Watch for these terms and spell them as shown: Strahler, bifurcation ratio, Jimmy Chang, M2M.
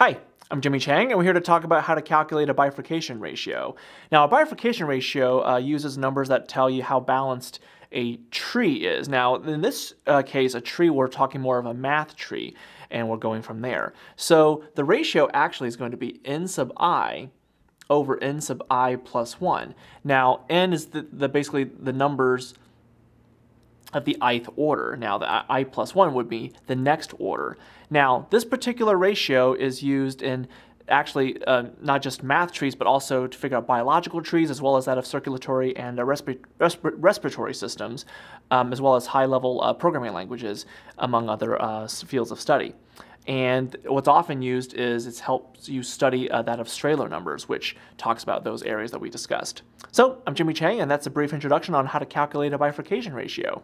Hi, I'm Jimmy Chang, and we're here to talk about how to calculate a bifurcation ratio. Now, a bifurcation ratio uses numbers that tell you how balanced a tree is. Now, in this case, a tree, we're talking more of a math tree, and we're going from there. So the ratio actually is going to be n sub I over n sub I plus 1. Now, n is basically the numbers of the ith order. Now, the I plus 1 would be the next order. Now, this particular ratio is used in actually not just math trees, but also to figure out biological trees, as well as that of circulatory and respiratory systems, as well as high-level programming languages, among other fields of study. And what's often used is it helps you study that of Strahler numbers, which talks about those areas that we discussed. So I'm Jimmy Chang, and that's a brief introduction on how to calculate a bifurcation ratio.